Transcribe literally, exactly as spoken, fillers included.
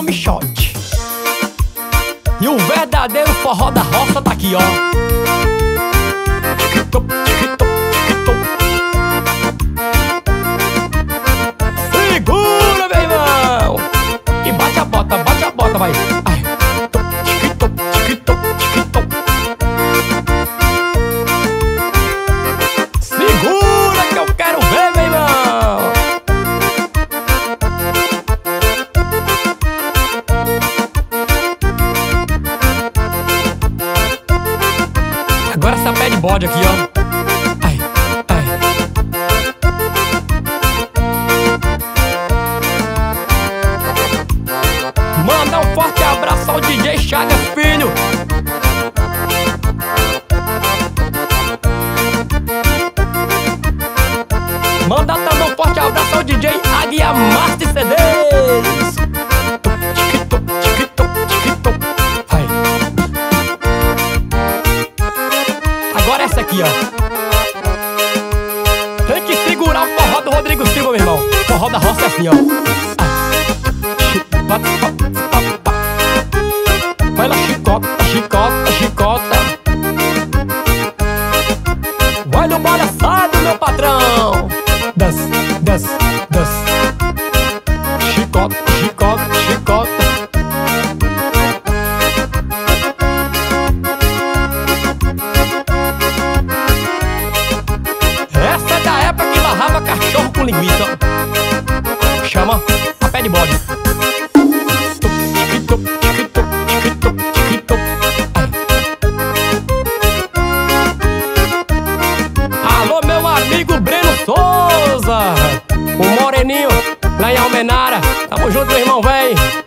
tome shot. E o verdadeiro forró da roça tá aqui, ó. Segura, meu irmão! E bate a bota, bate a bota, vai! Ai. Segura que eu quero ver, meu irmão! Agora essa pé de bode aqui, ó. D J Chagas Filho. Manda também um forte abraço ao D J Aguiar Master C Ds. Vai. Agora essa aqui, ó. Tem que segurar o forró do Rodrigo Silva, meu irmão. O forró da roça é assim, ó. Vai lá, chicota, chicota, chicota. Vai no palhaçado, meu patrão. Dança, dança, dança. Chicota, chicota, chicota. Essa é da época que barrava cachorro com linguiça. Chama a pé de bode. Alô, meu amigo Breno Souza, o moreninho lá em Almenara. Tamo junto, meu irmão, véi.